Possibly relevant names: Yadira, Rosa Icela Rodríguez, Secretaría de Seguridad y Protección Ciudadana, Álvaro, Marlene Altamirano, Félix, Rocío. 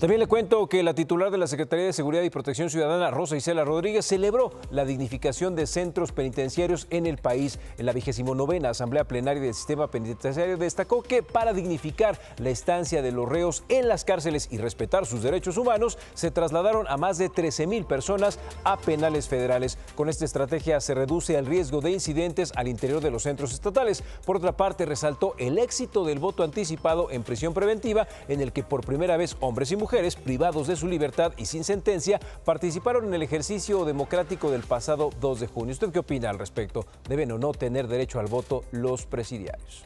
También le cuento que la titular de la Secretaría de Seguridad y Protección Ciudadana, Rosa Icela Rodríguez, celebró la dignificación de centros penitenciarios en el país. En la 29ª Asamblea Plenaria del Sistema Penitenciario destacó que para dignificar la estancia de los reos en las cárceles y respetar sus derechos humanos, se trasladaron a más de 13,000 personas a penales federales. Con esta estrategia se reduce el riesgo de incidentes al interior de los centros estatales. Por otra parte, resaltó el éxito del voto anticipado en prisión preventiva, en el que por primera vez hombres y mujeres privados de su libertad y sin sentencia participaron en el ejercicio democrático del pasado 2 de junio. ¿Usted qué opina al respecto? ¿Deben o no tener derecho al voto los presidiarios?